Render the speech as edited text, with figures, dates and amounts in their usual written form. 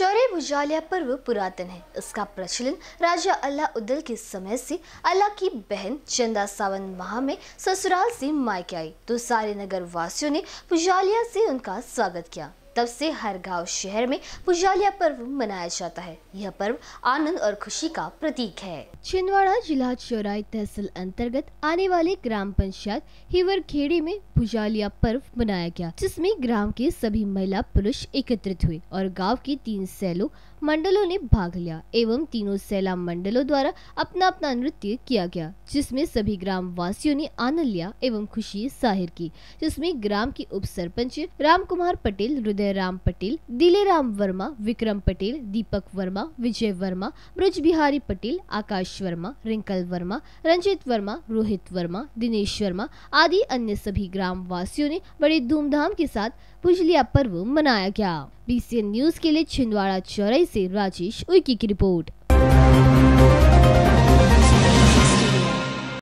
चौराई भुजलिया पर्व पुरातन है। इसका प्रचलन राजा अल्लाह उद्दल के समय से। अल्लाह की बहन चंदा सावन माह में ससुराल से मायके आई तो सारे नगर वासियों ने भुजलिया से उनका स्वागत किया। तब से हर गांव शहर में भुजलिया पर्व मनाया जाता है। यह पर्व आनंद और खुशी का प्रतीक है। छिंदवाड़ा जिला चौराई तहसील अंतर्गत आने वाले ग्राम पंचायत हिवर खेड़ी में भुजलिया पर्व मनाया गया, जिसमें ग्राम के सभी महिला पुरुष एकत्रित हुए और गांव की 3 सैलों मंडलों ने भाग लिया एवं तीनों सैला मंडलों द्वारा अपना अपना नृत्य किया गया, जिसमें सभी ग्राम वासियों ने आनंद लिया एवं खुशी जाहिर की। जिसमें ग्राम की उप सरपंच राम कुमार पटेल, हृदय राम पटेल, दिलेराम वर्मा, विक्रम पटेल, दीपक वर्मा, विजय वर्मा, ब्रुज बिहारी पटेल, आकाश वर्मा, रिंकल वर्मा, रंजित वर्मा, रोहित वर्मा, दिनेश वर्मा आदि अन्य सभी ग्राम वासियों ने बड़े धूमधाम के साथ भुजलिया पर्व मनाया गया। बीसीएन न्यूज के लिए छिंदवाड़ा चौराई से राजेश उइकी की रिपोर्ट।